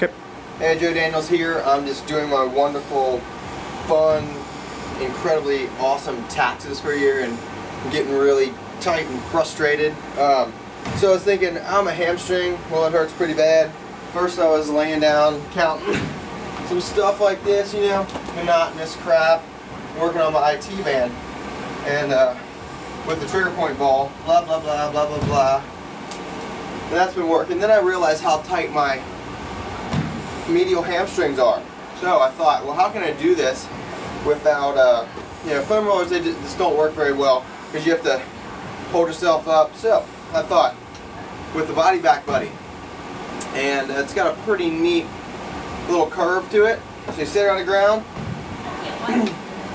Okay. Hey, Joe Daniels here. I'm just doing my wonderful, fun, incredibly awesome taxes for a year, and I'm getting really tight and frustrated. So I was thinking, I'm a hamstring. Well, it hurts pretty bad. First, I was laying down, counting some stuff like this, you know, monotonous crap, working on my IT band, and with the trigger point ball, blah, blah, blah, blah, blah, blah. And that's been working. Then I realized how tight my medial hamstrings are. So I thought, well, how can I do this without, you know, foam rollers, they just don't work very well because you have to hold yourself up. So I thought, with the Body Back Buddy, and it's got a pretty neat little curve to it. So you sit on the ground,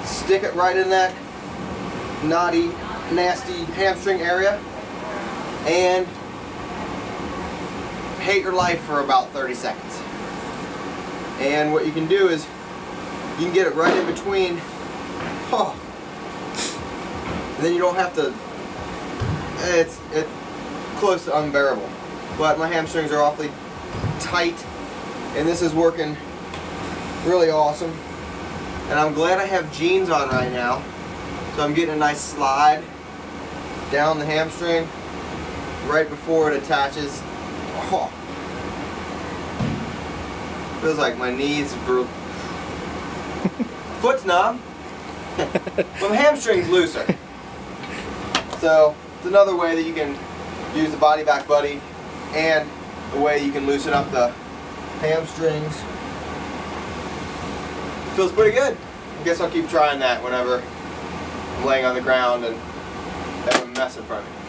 stick it right in that knotty, nasty hamstring area, and hate your life for about 30 seconds. And what you can do is you can get it right in between, oh, and then you don't have to, it's close to unbearable. But my hamstrings are awfully tight, and this is working really awesome. And I'm glad I have jeans on right now, so I'm getting a nice slide down the hamstring right before it attaches. Oh. Feels like my knees broke. Foot's numb, but my hamstring's looser. So it's another way that you can use the Body Back Buddy, and the way you can loosen up the hamstrings. Feels pretty good. I guess I'll keep trying that whenever I'm laying on the ground and have a mess in front of me.